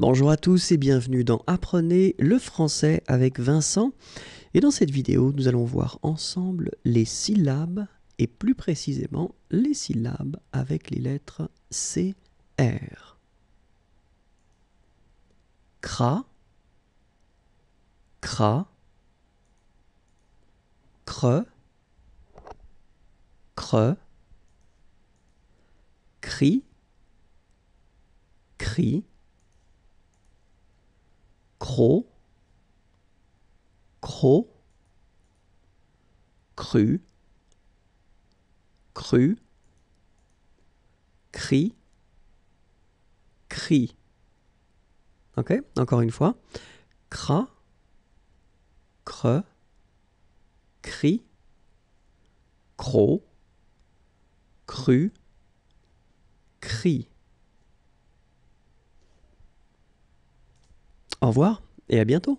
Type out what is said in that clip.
Bonjour à tous et bienvenue dans Apprenez le français avec Vincent. Et dans cette vidéo, nous allons voir ensemble les syllabes et plus précisément les syllabes avec les lettres C, R. Cra, cra, cre, cre, cri, cri, cro, cro, cru, cru, cri, cri. Ok, encore une fois. Cra, cre, cri, cro, cru, cri. Au revoir et à bientôt.